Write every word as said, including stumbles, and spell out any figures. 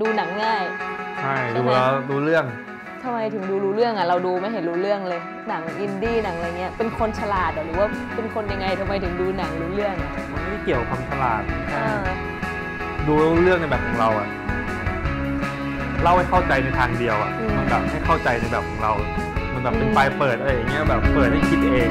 ดูหนังง่ายใช่ดูแล้วรู้เรื่องทำไมถึงดูรู้เรื่องอ่ะเราดูไม่เห็นรู้เรื่องเลยหนังอินดี้หนังอะไรเงี้ยเป็นคนฉลาดหรือว่าเป็นคนยังไงทำไมถึงดูหนังรู้เรื่องมันไม่เกี่ยวกับความฉลาดดูเรื่องในแบบของเราอ่ะเล่าให้เข้าใจในทางเดียวอ่ะมันแบบให้เข้าใจในแบบของเรามันแบบเป็นปลายเปิดอะไรอย่างเงี้ยแบบเปิดให้คิดเอง